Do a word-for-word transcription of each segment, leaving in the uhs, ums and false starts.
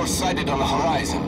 course sighted on the horizon.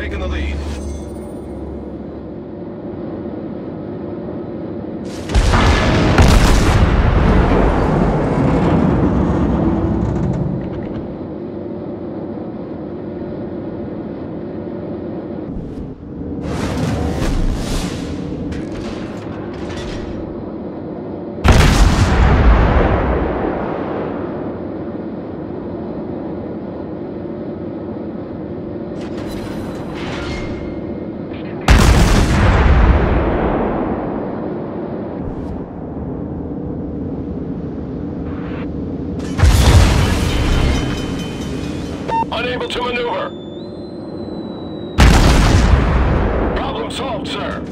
taken the lead. Unable to maneuver. Problem solved, sir.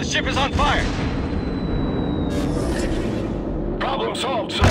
The ship is on fire! Problem solved, sir!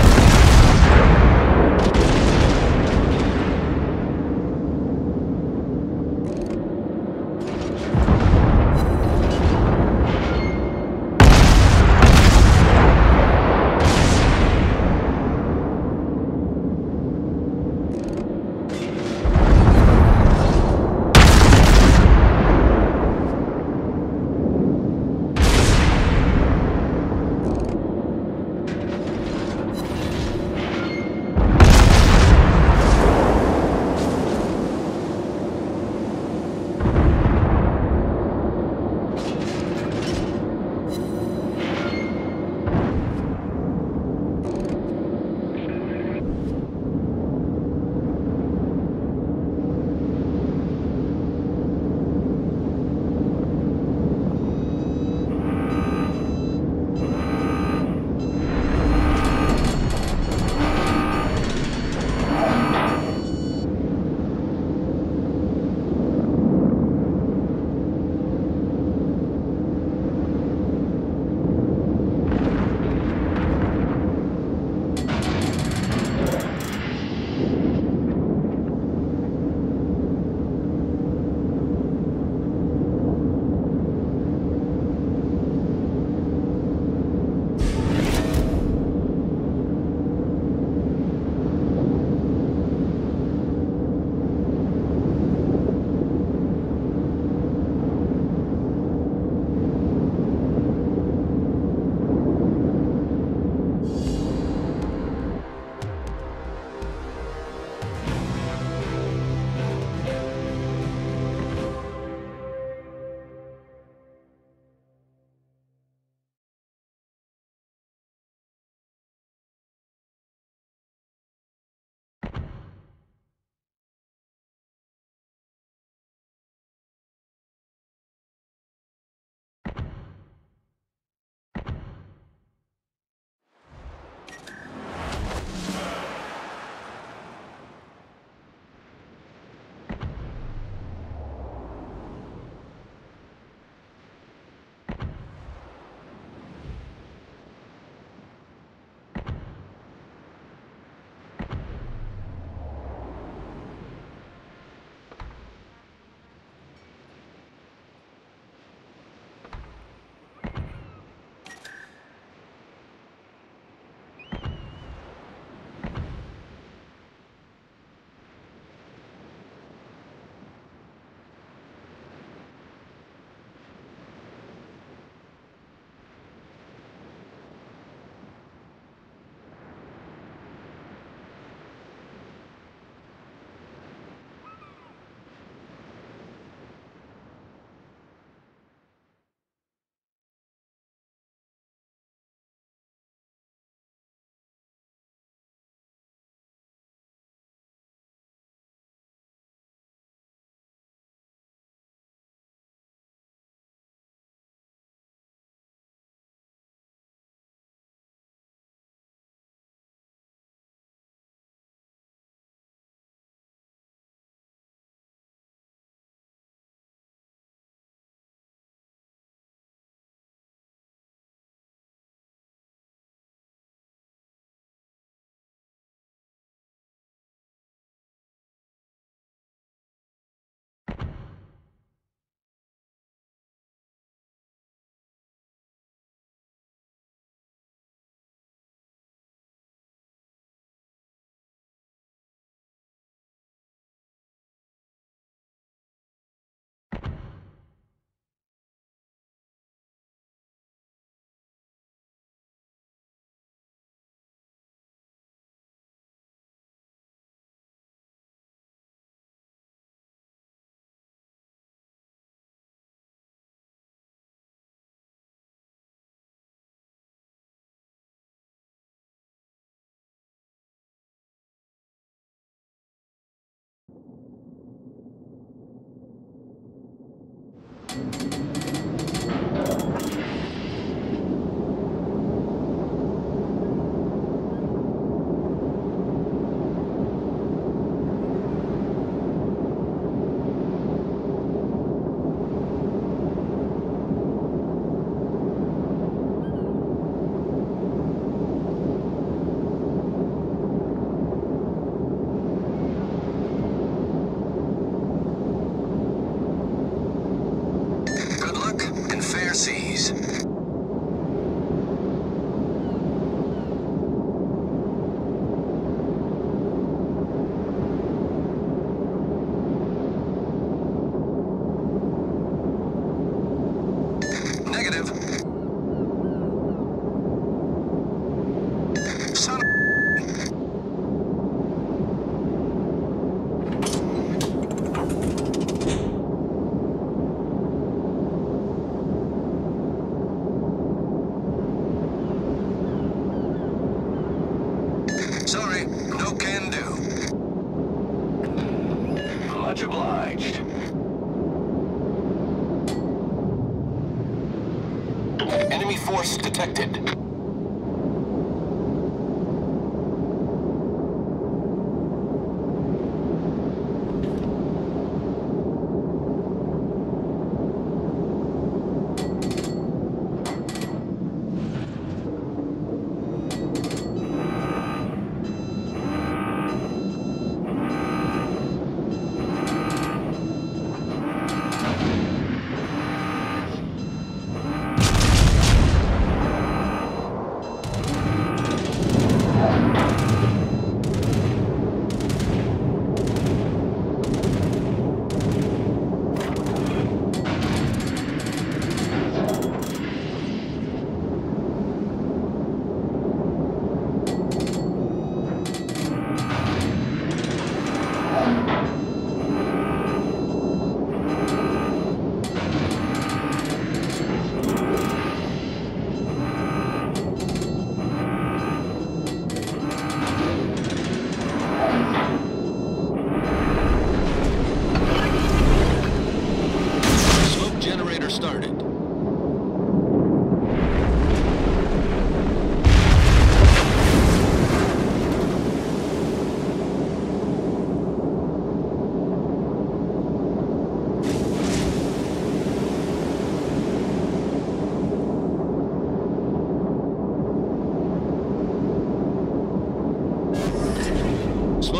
overseas. Obliged. Enemy force detected.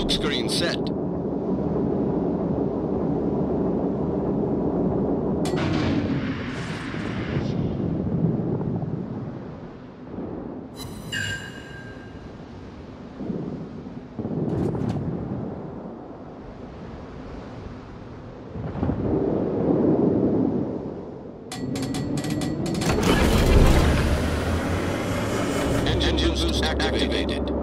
Screen set. Engine juices activated.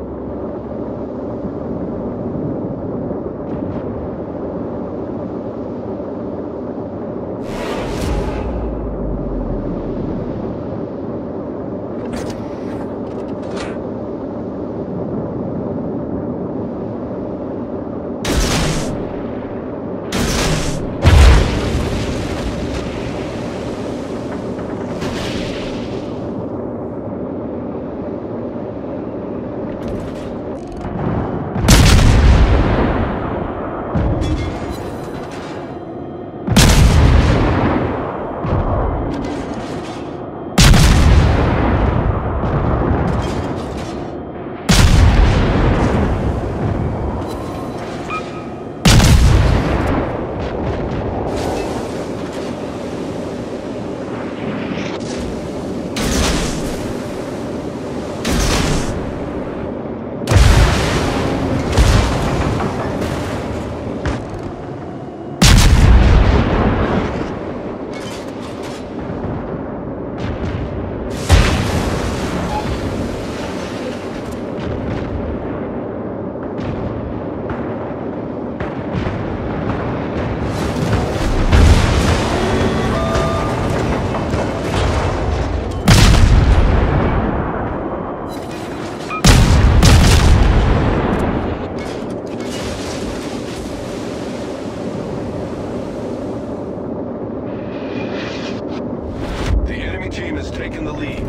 Taking the lead.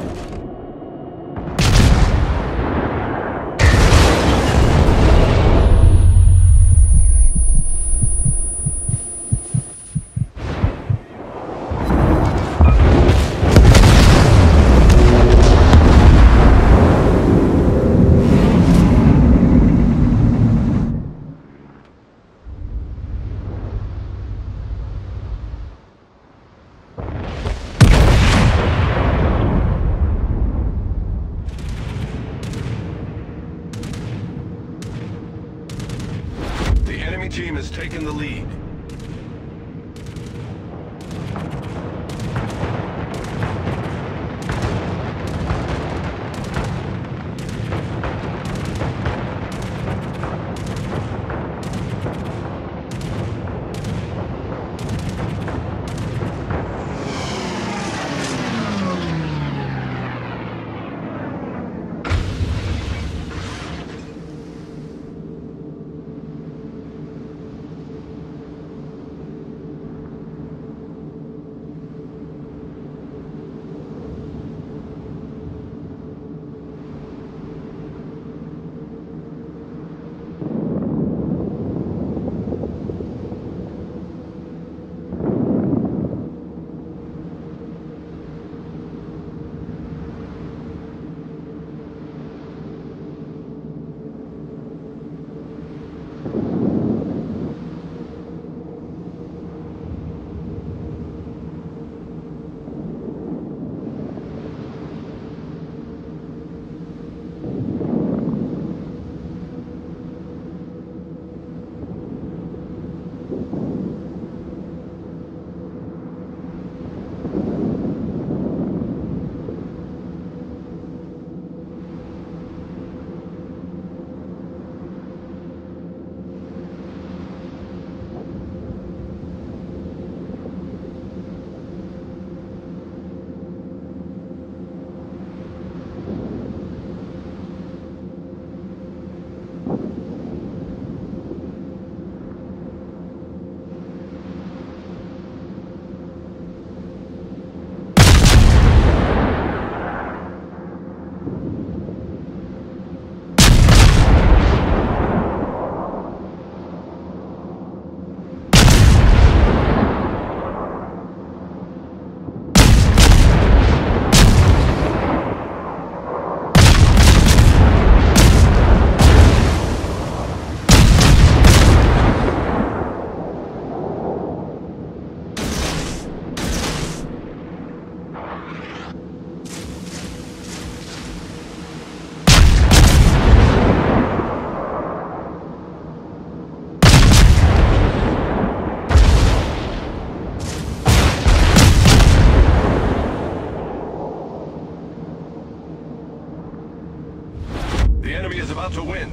to win.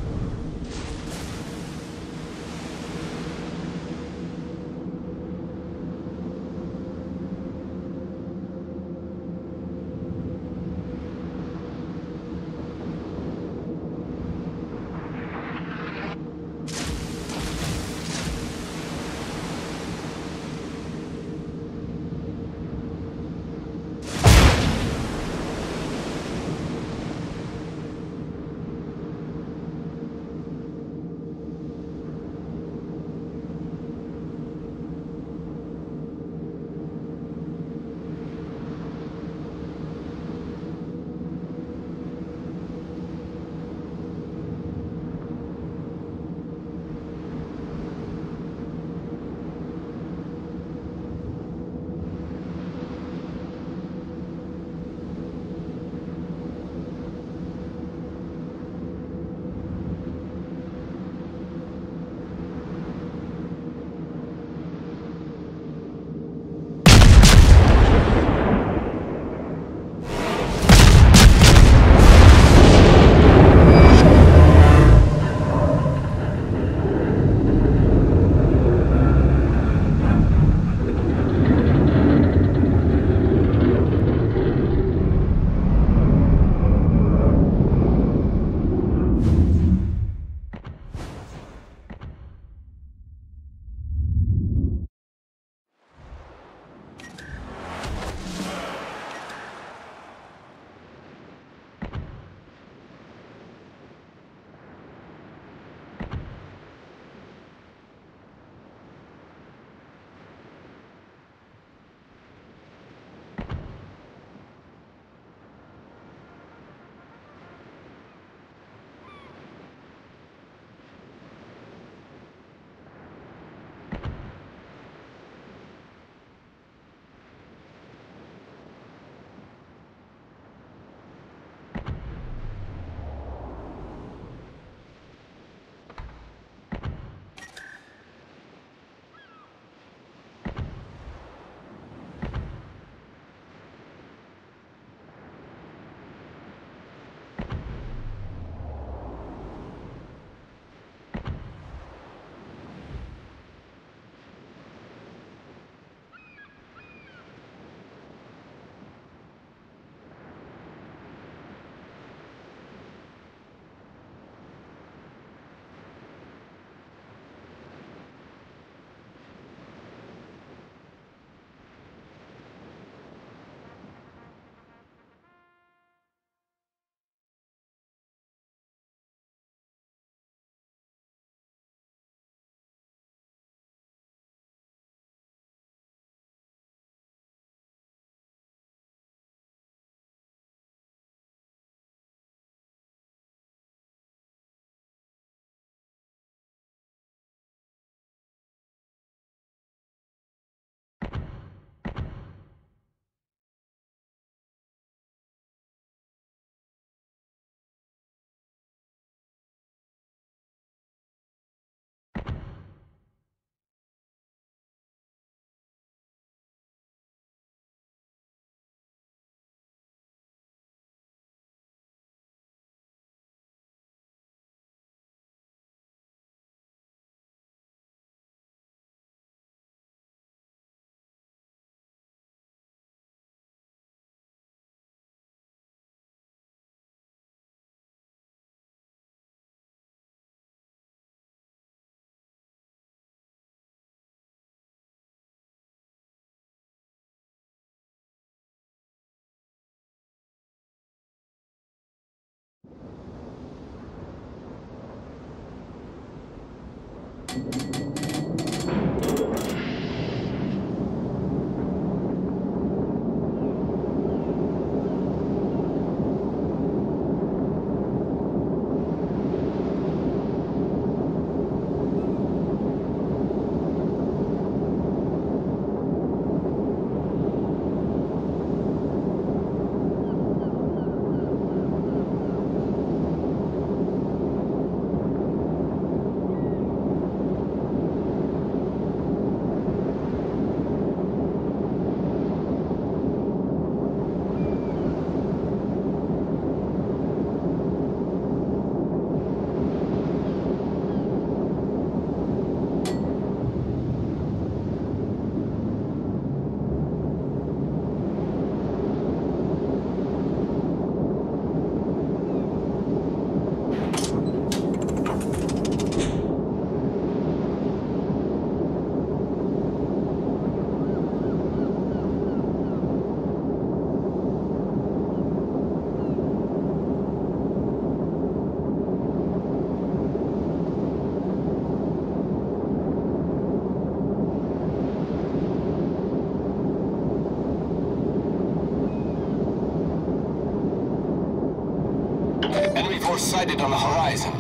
Enemy force sighted on the horizon.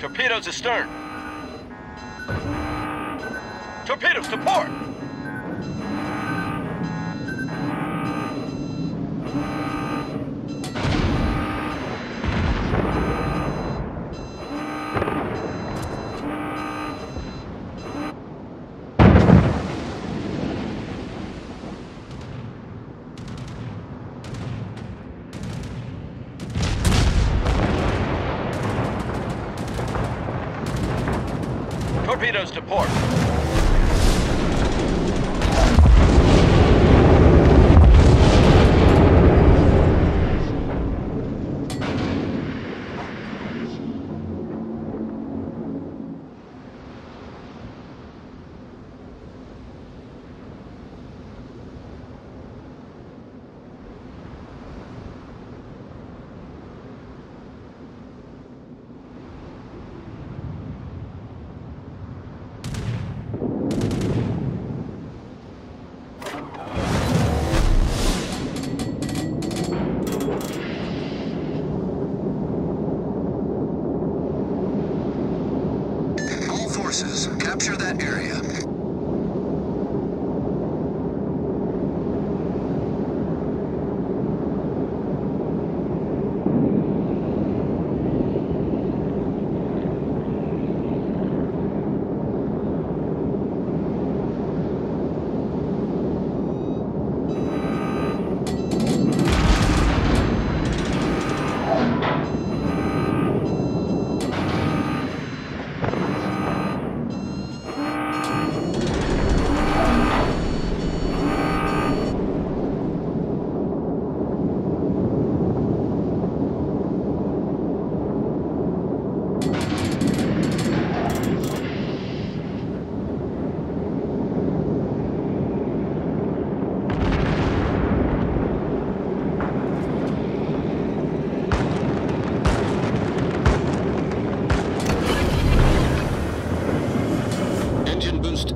Torpedoes astern. Torpedoes to port. Torpedoes to port. Capture that area.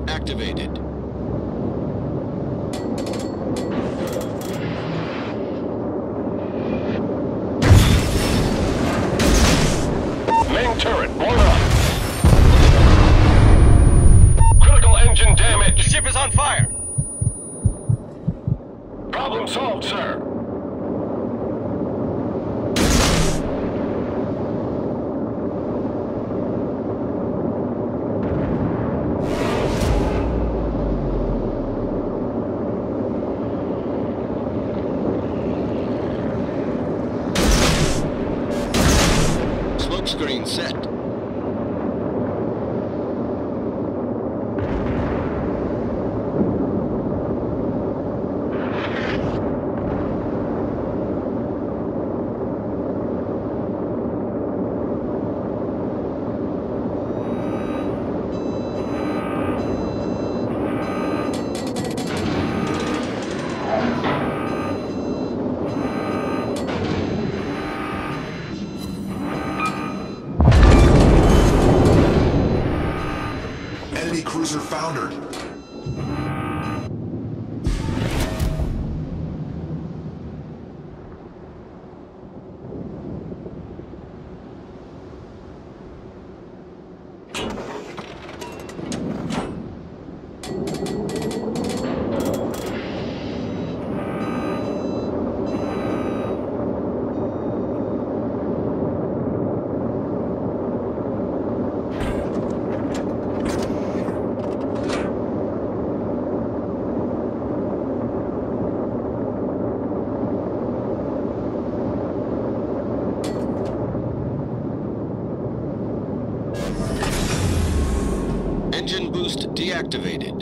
Activated. Main turret blown up. Critical engine damage. The ship is on fire. Problem solved, sir. Screen set. Cruiser foundered. Engine boost deactivated.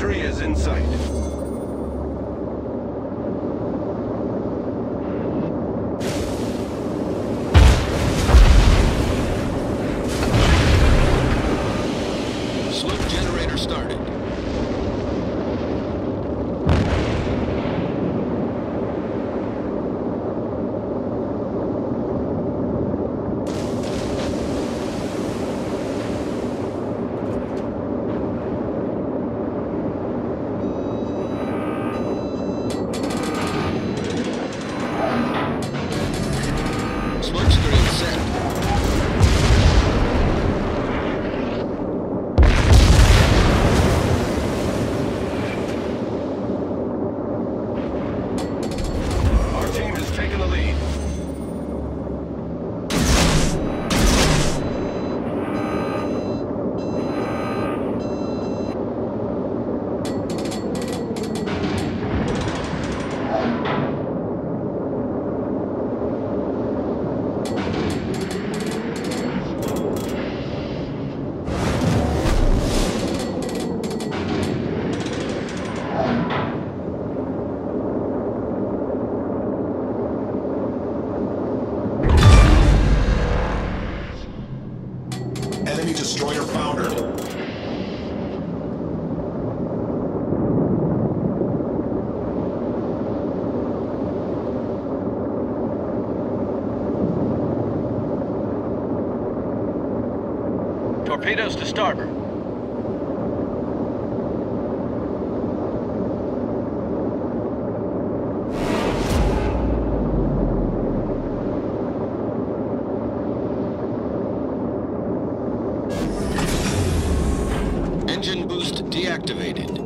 Victory is in sight. Sloop generator started. Destroyer foundered. Torpedoes to starboard. Engine boost deactivated.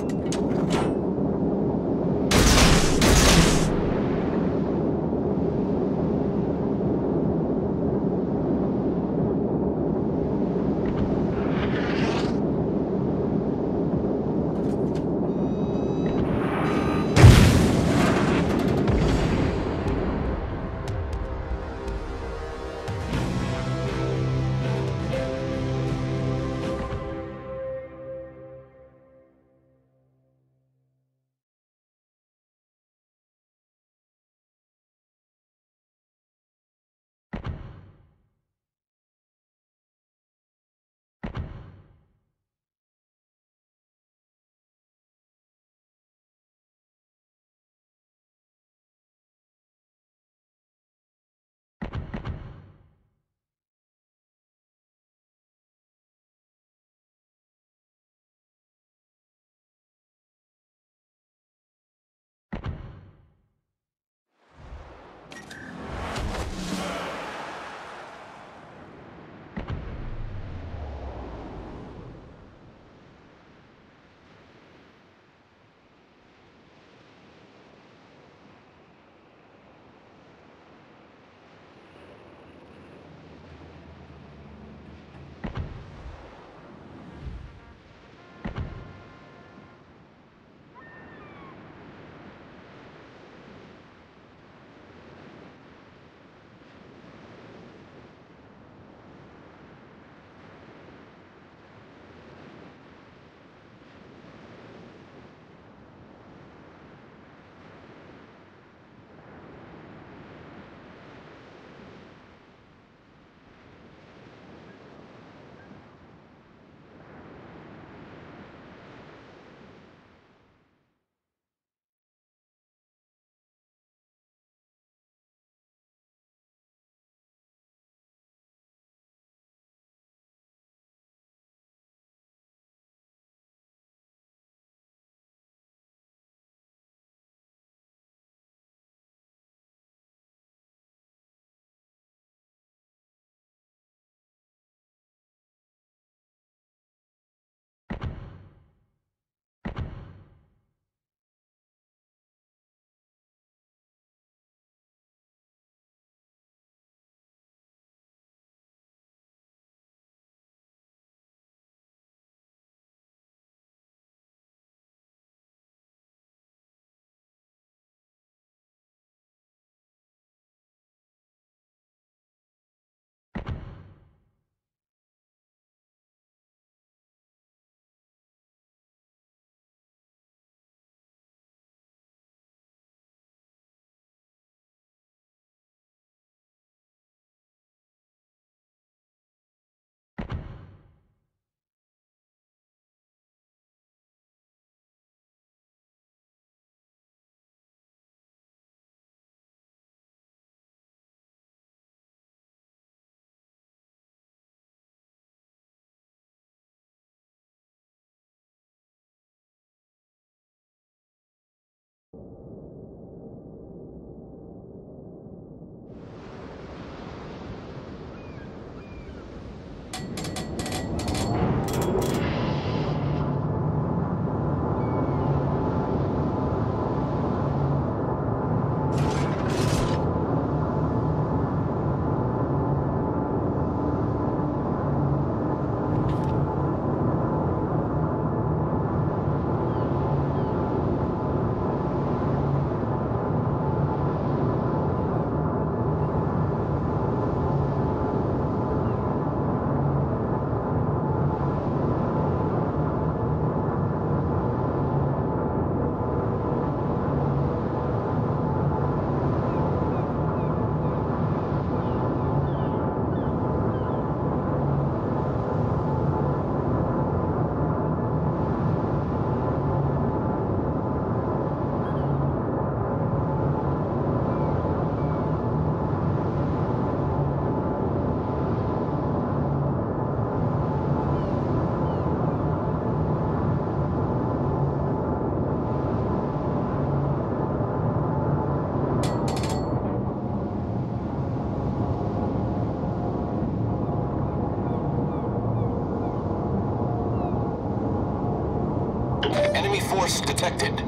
Enemy force detected.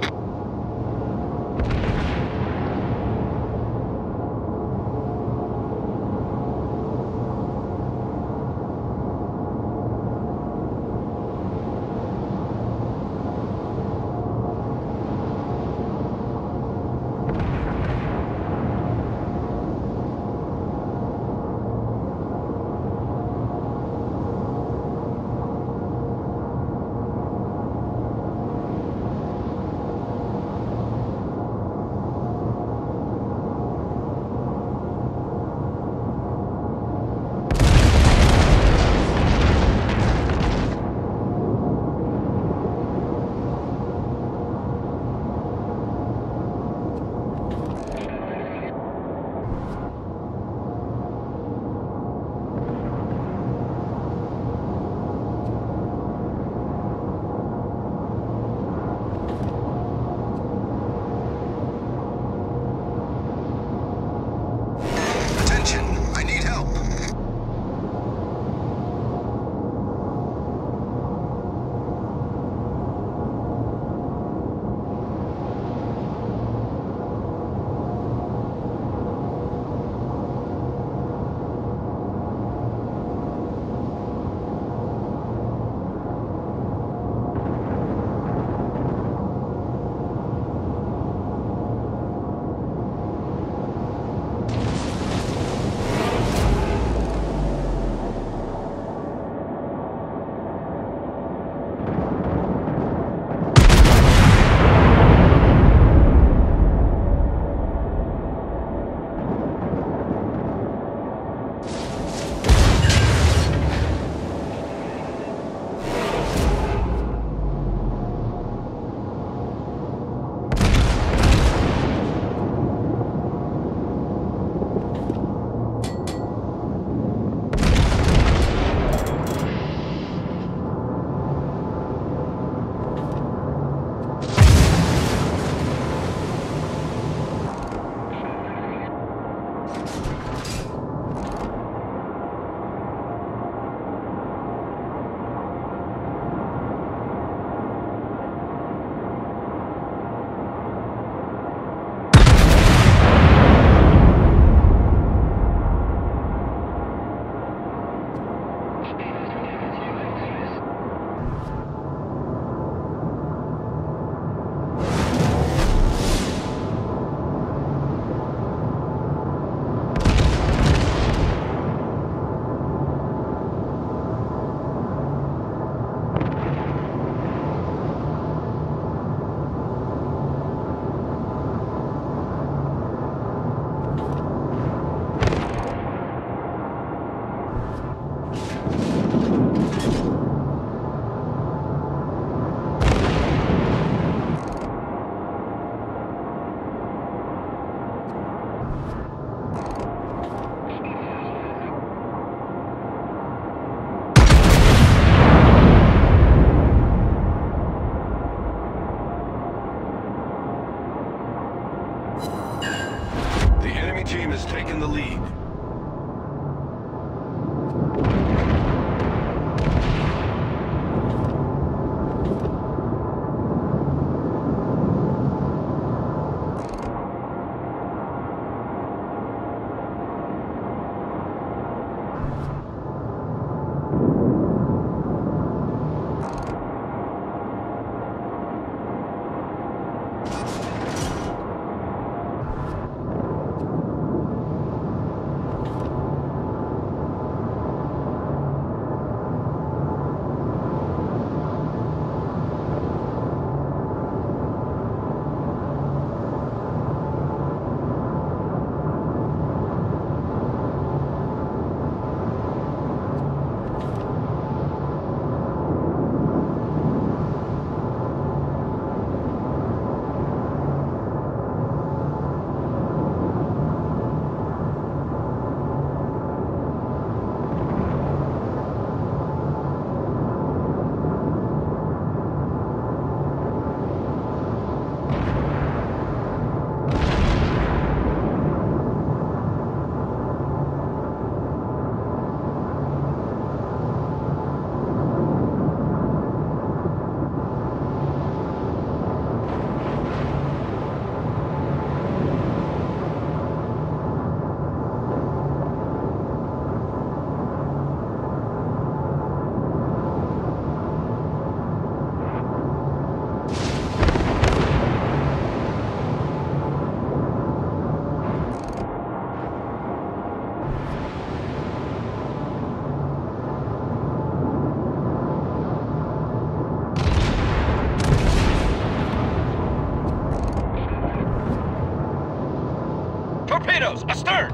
Torpedoes, astern!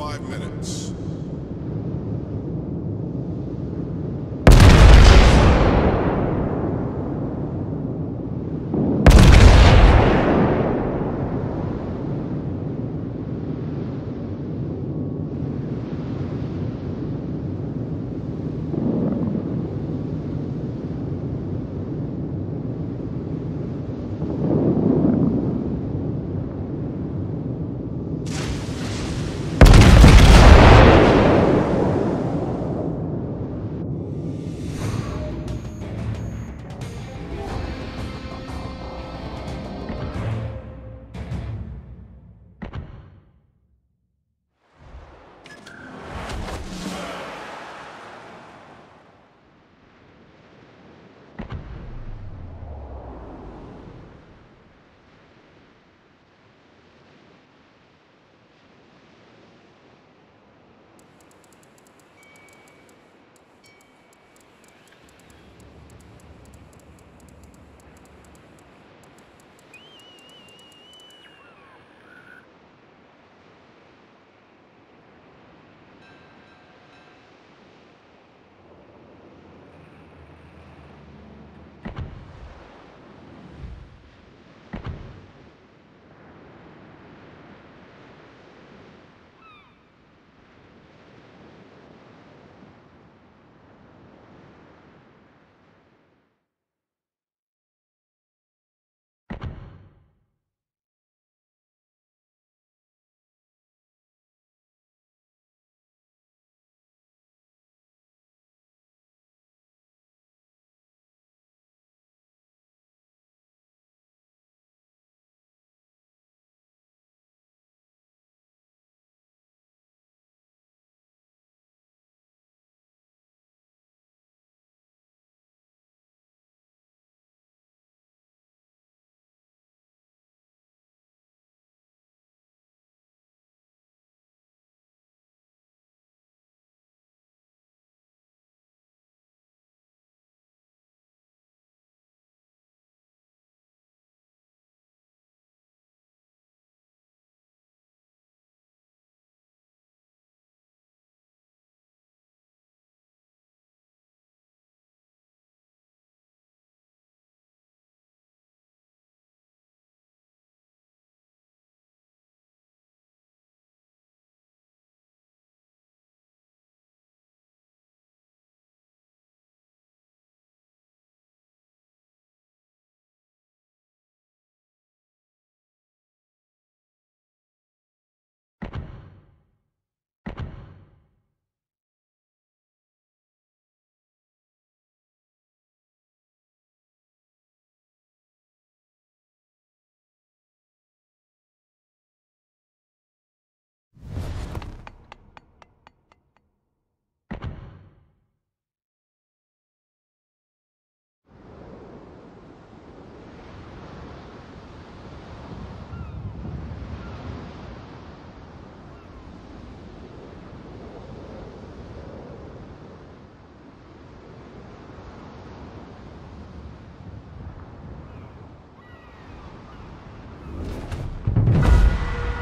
five minutes.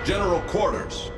General quarters.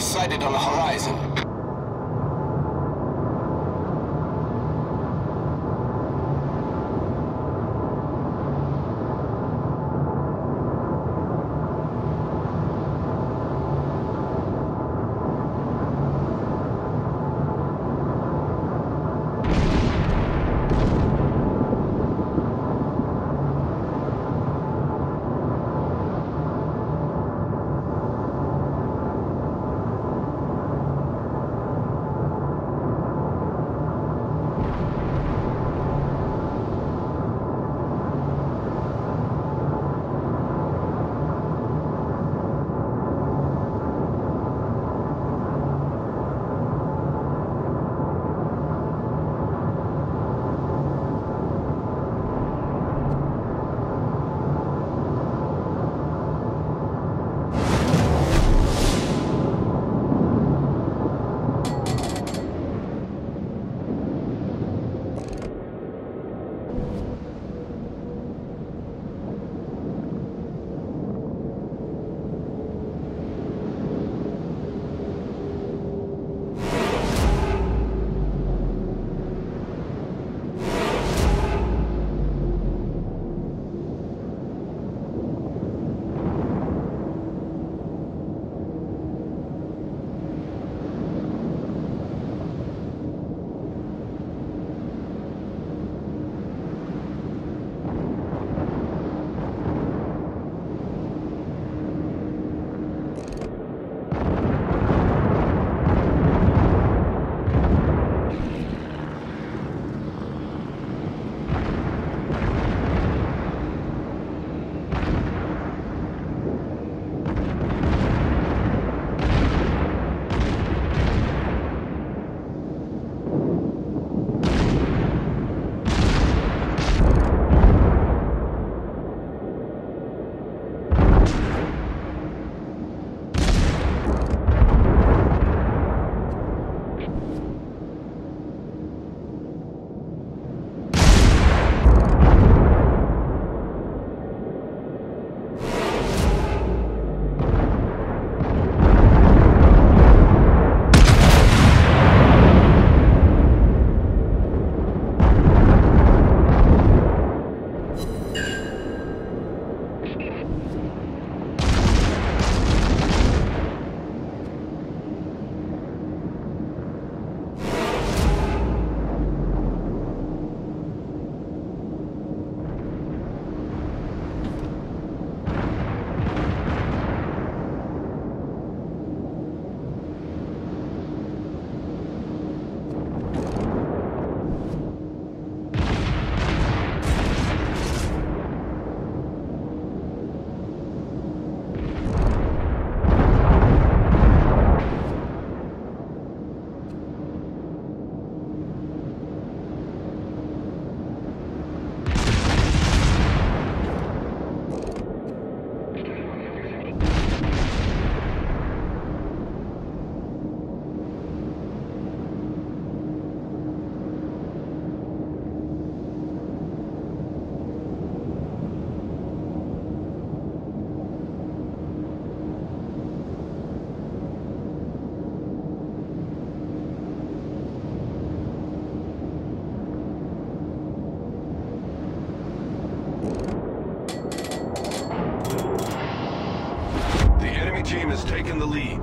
Sighted on the horizon. team has taken the lead.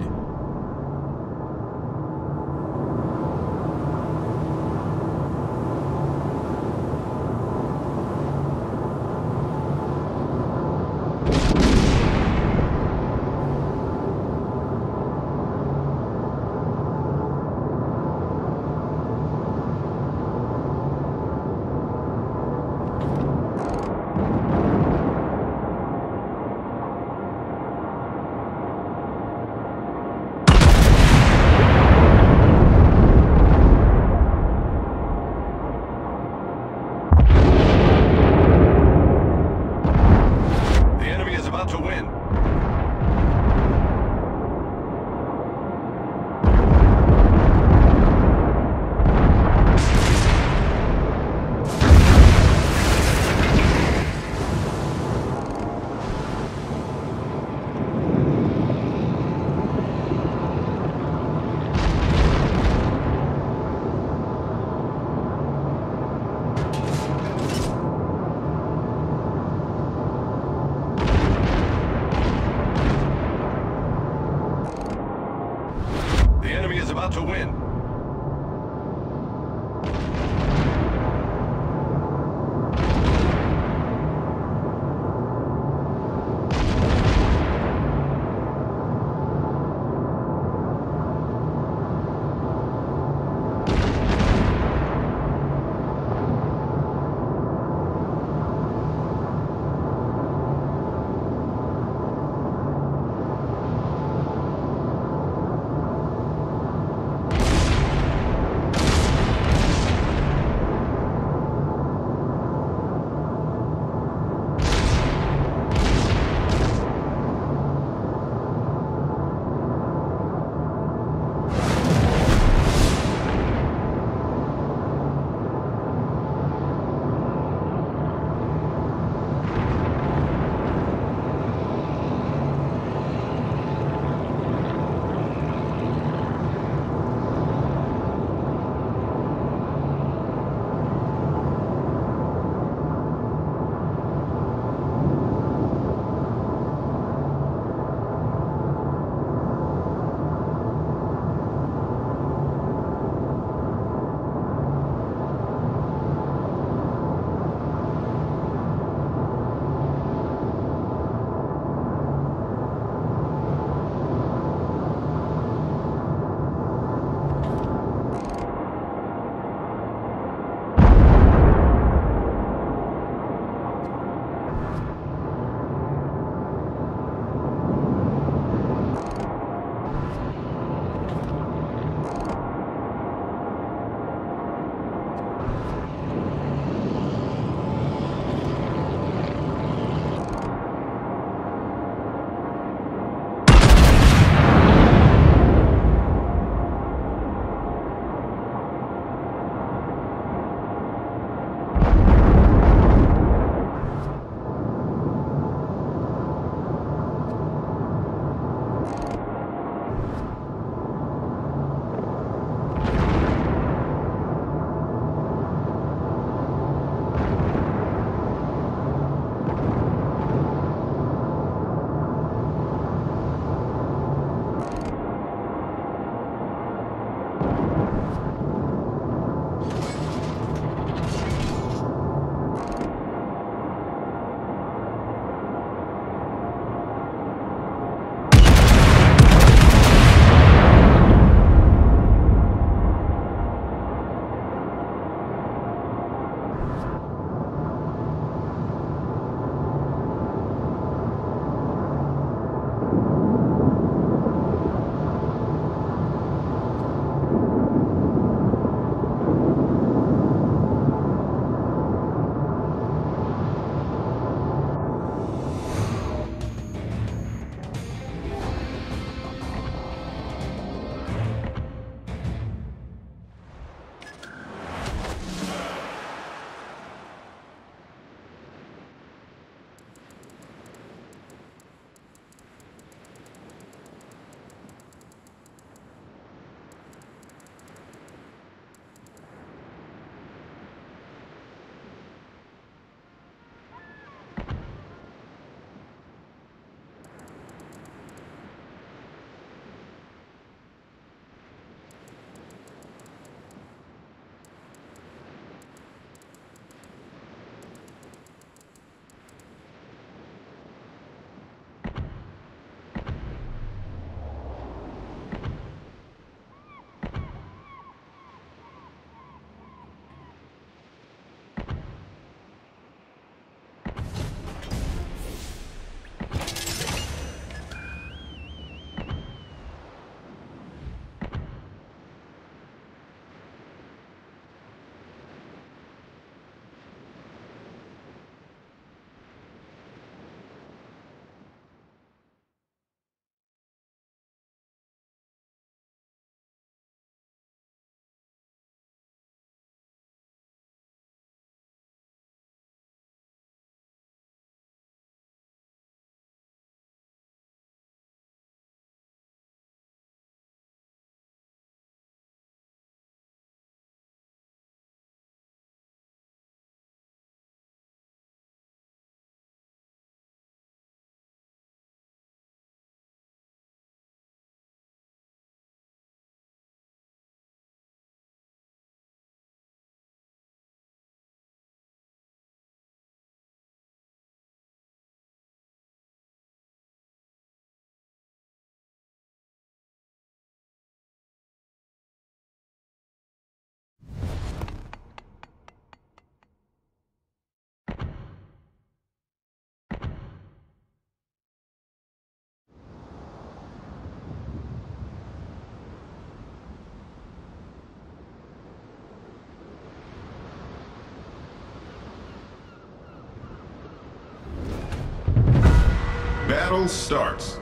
Battle starts.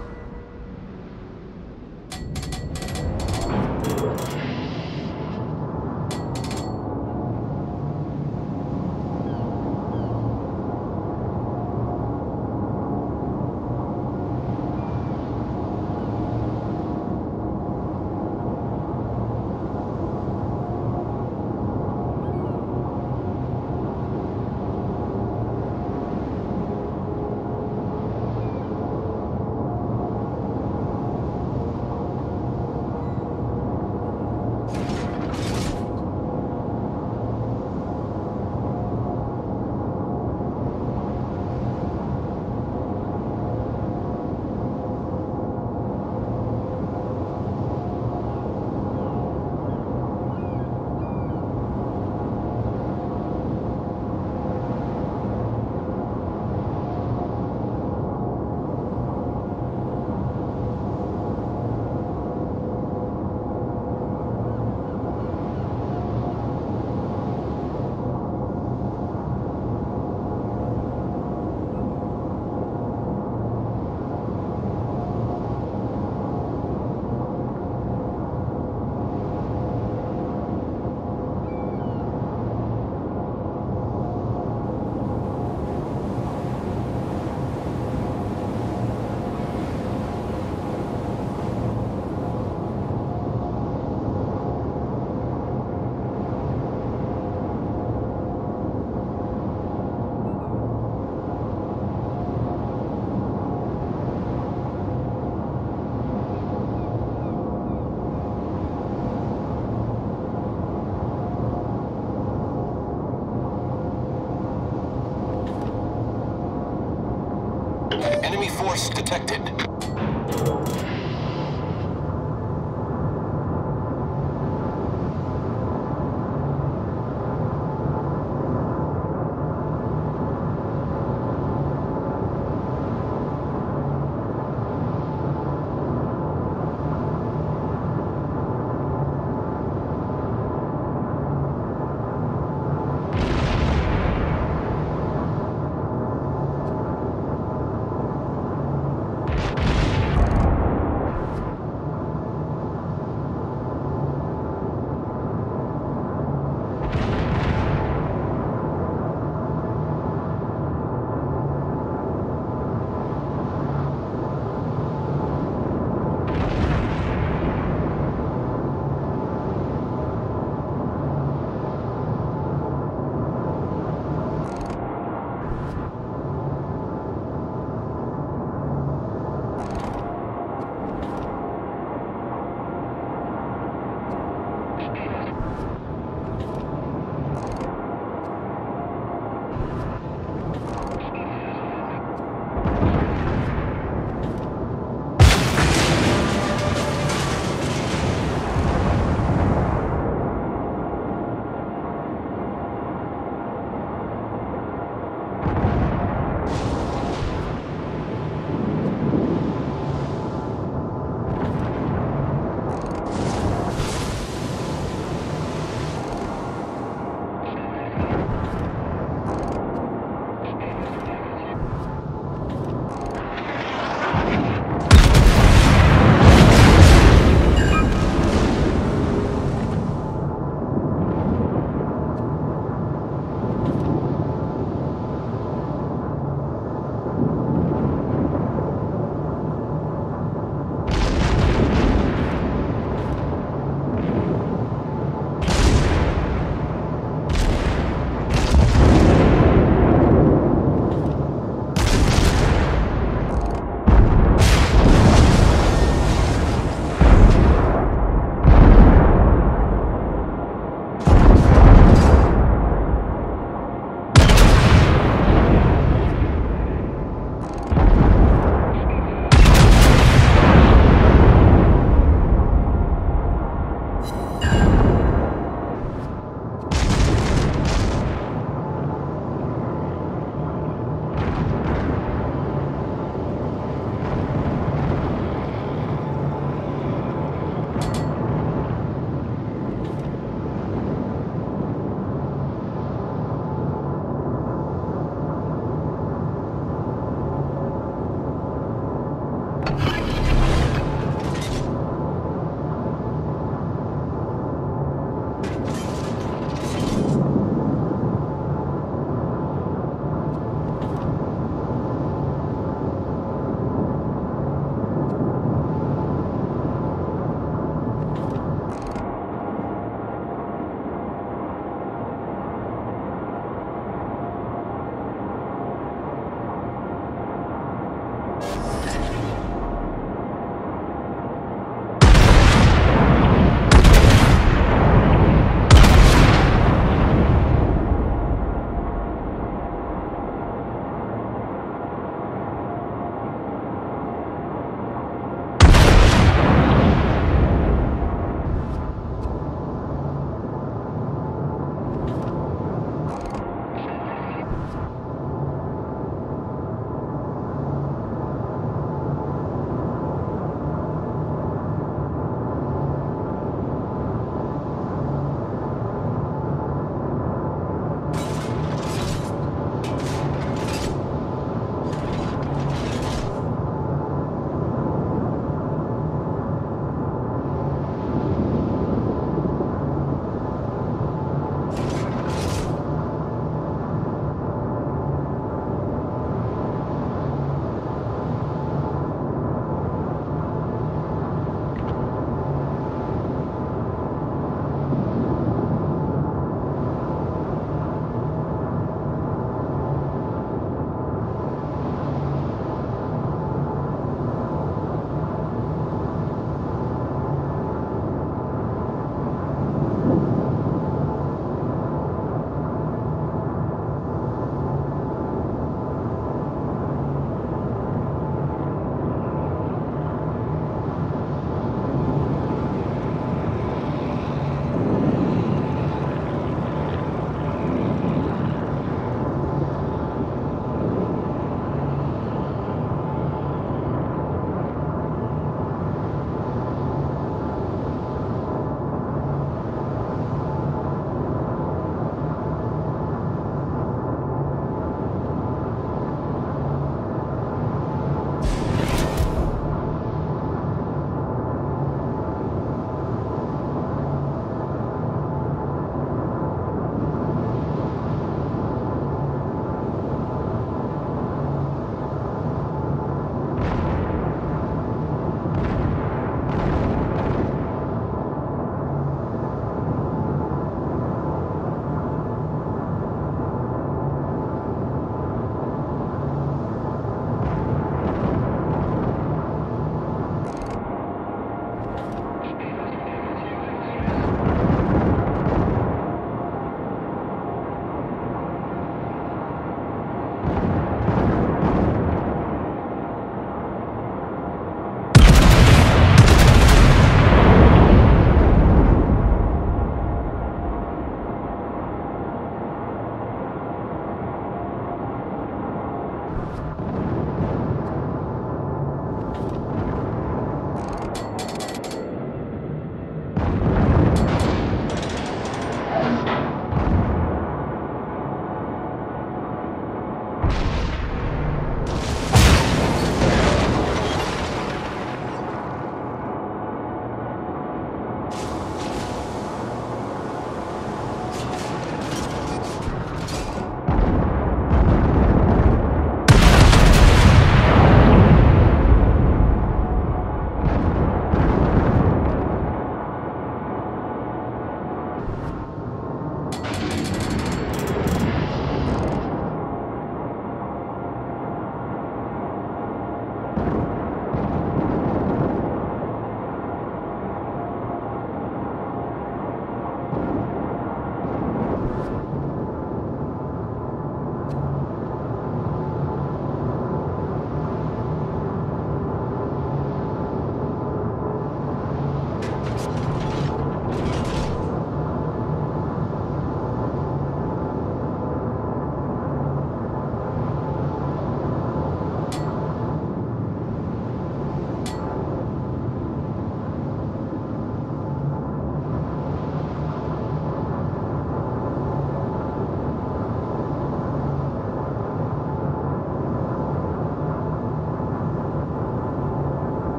Enemy force detected.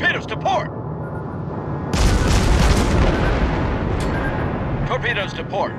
Torpedoes to port! Torpedoes to port.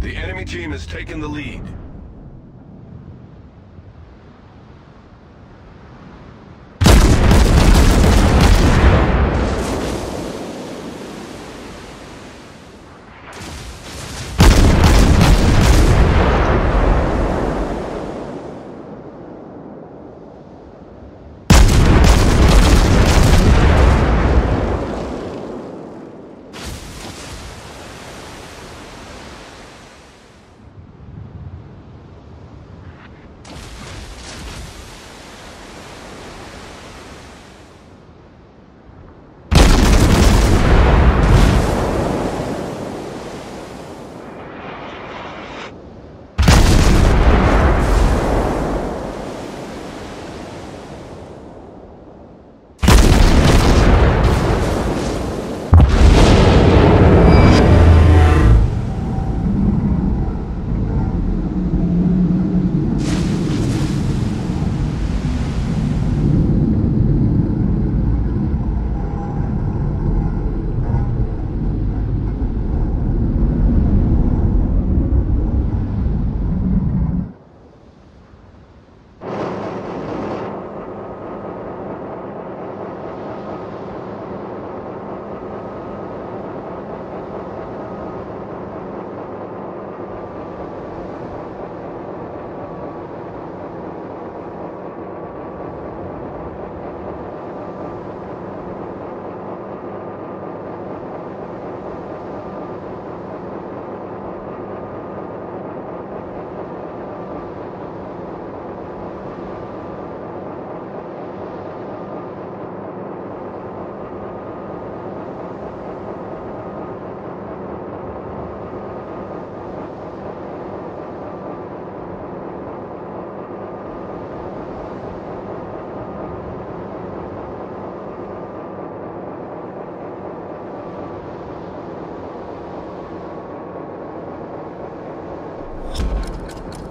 The enemy team has taken the lead.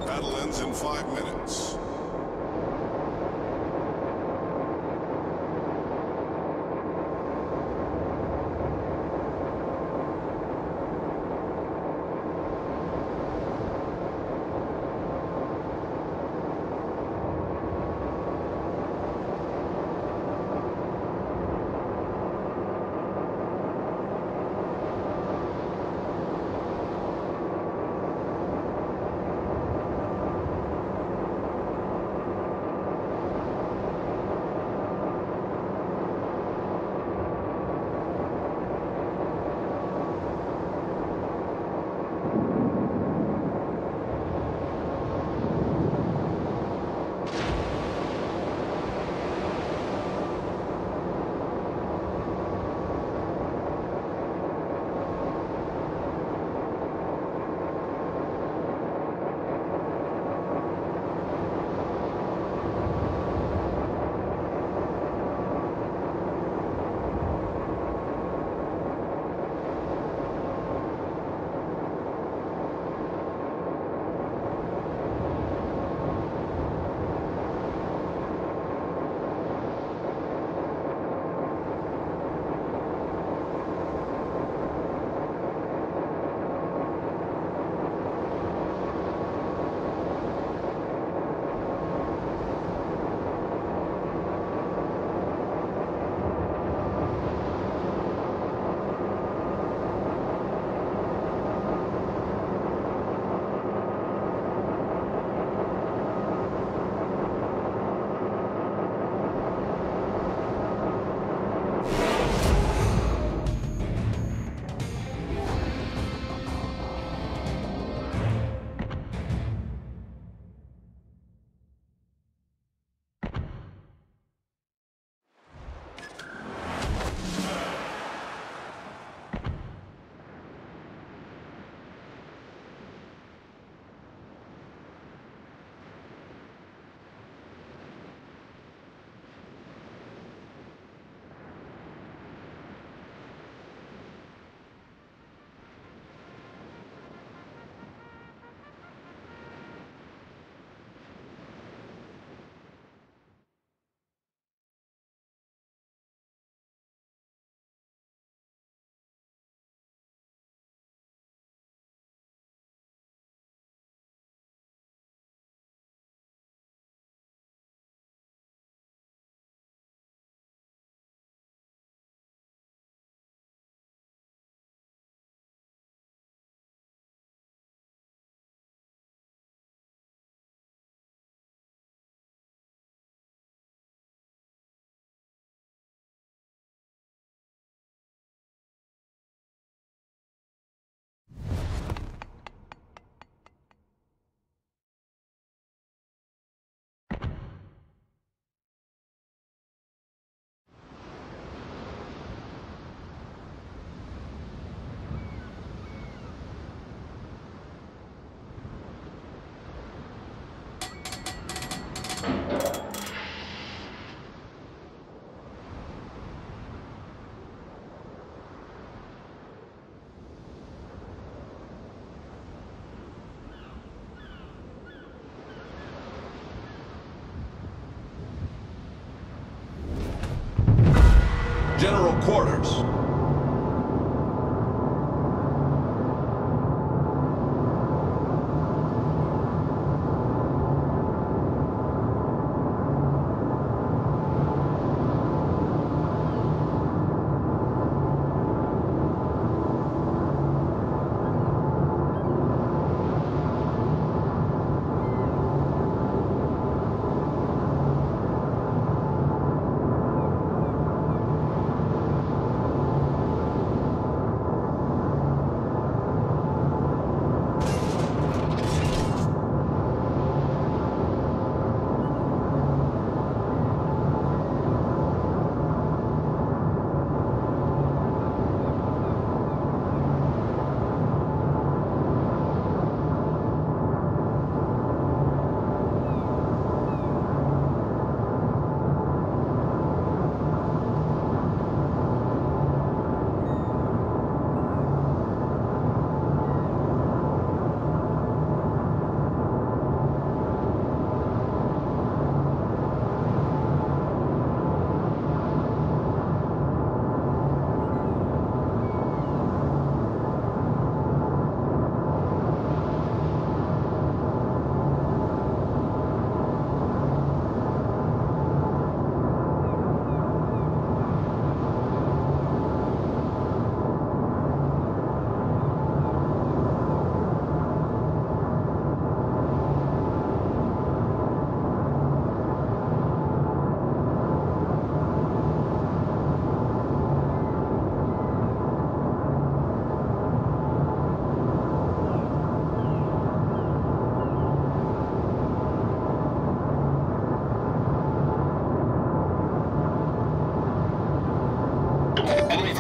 Battle ends in five minutes. quarters.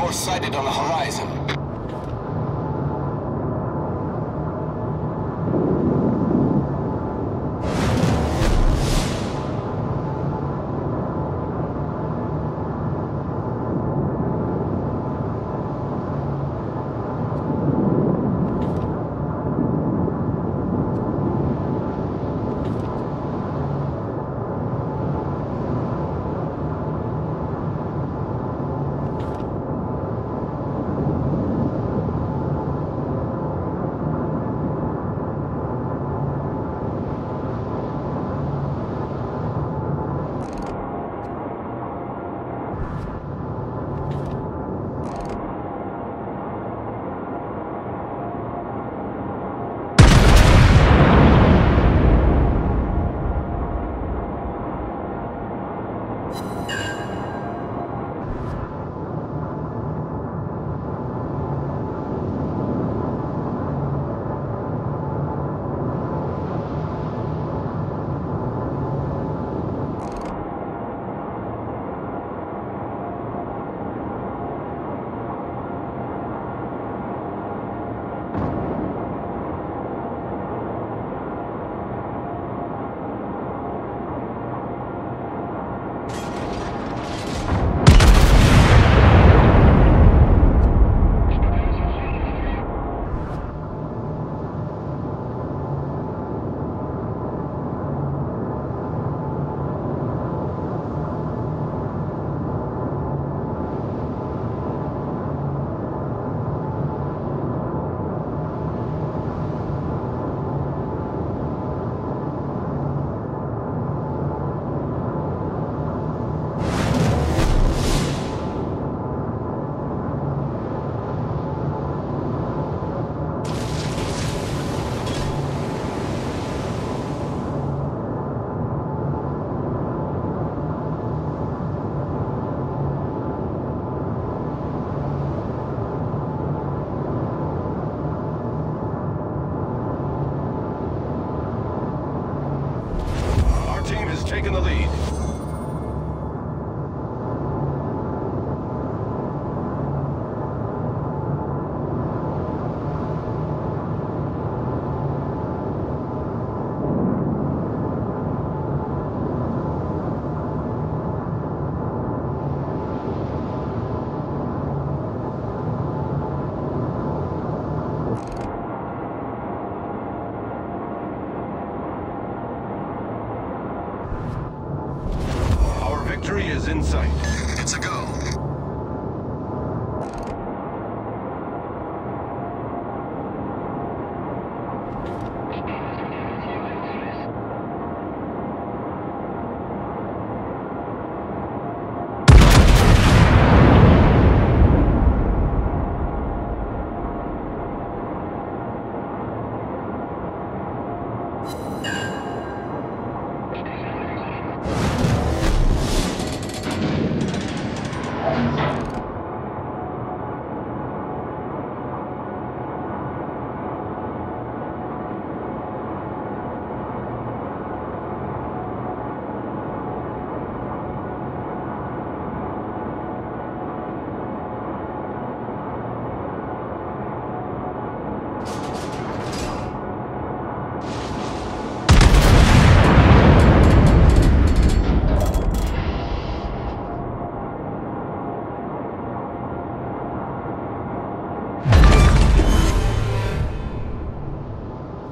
Sighted on the horizon.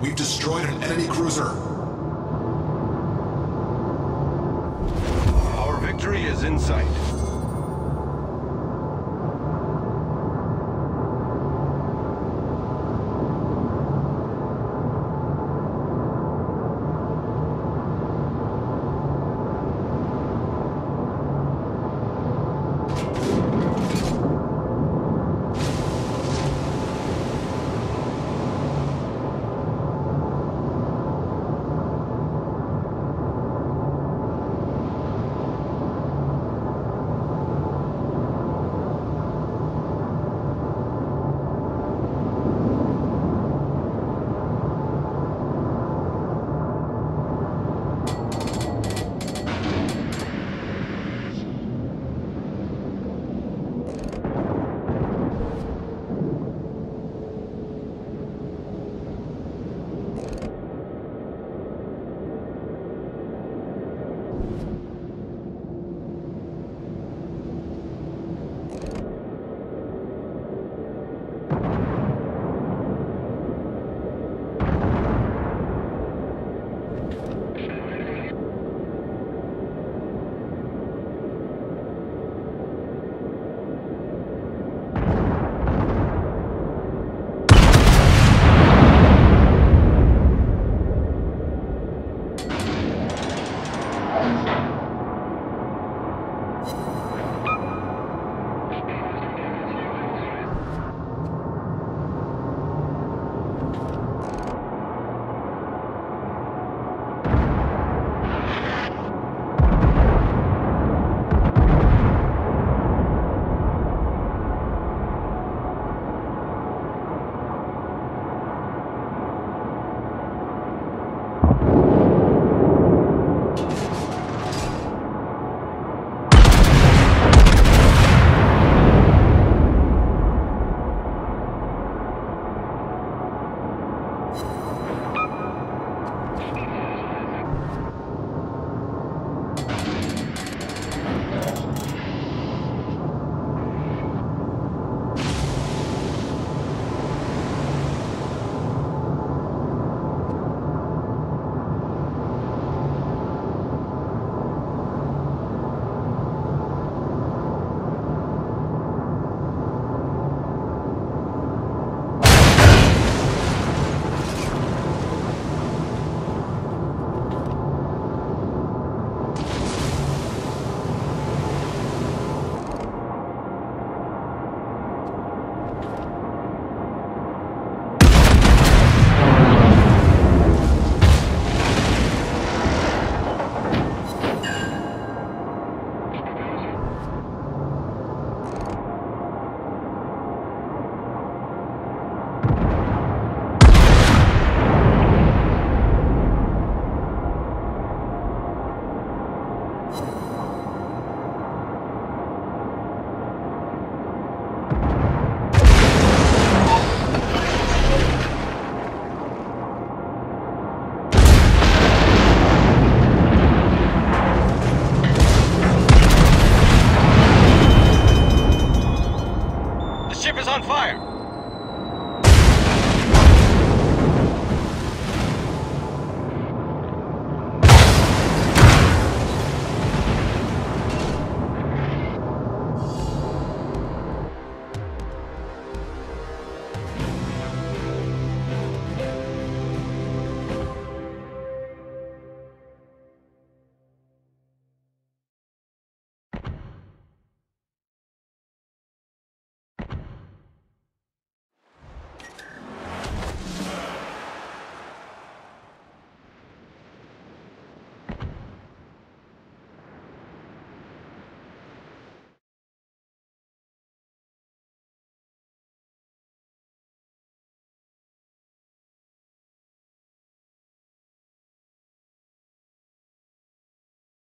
We've destroyed an enemy cruiser. Our victory is in sight. Ship is on fire!